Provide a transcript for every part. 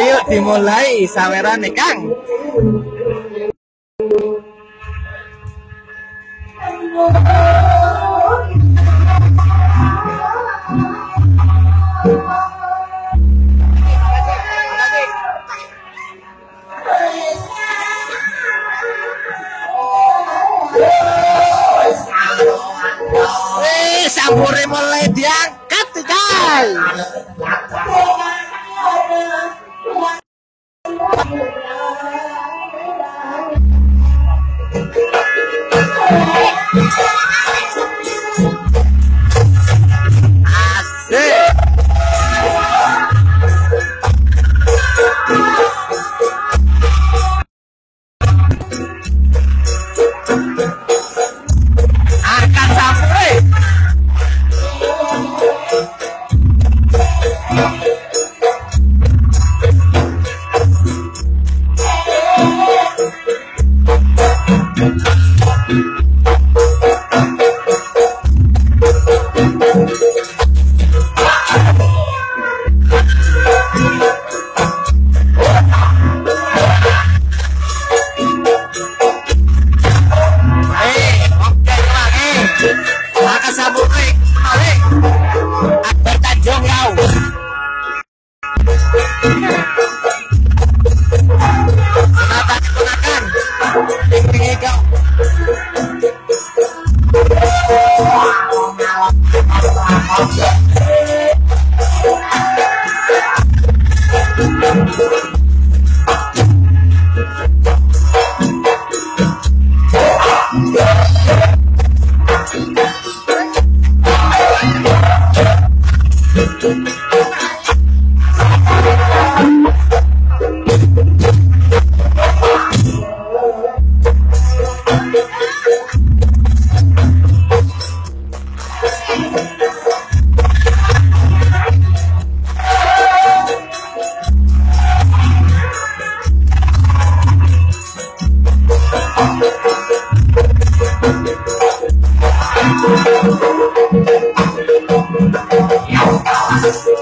Ayo dimulai sawerane Kang. Sampure mulai diangkat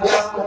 kan.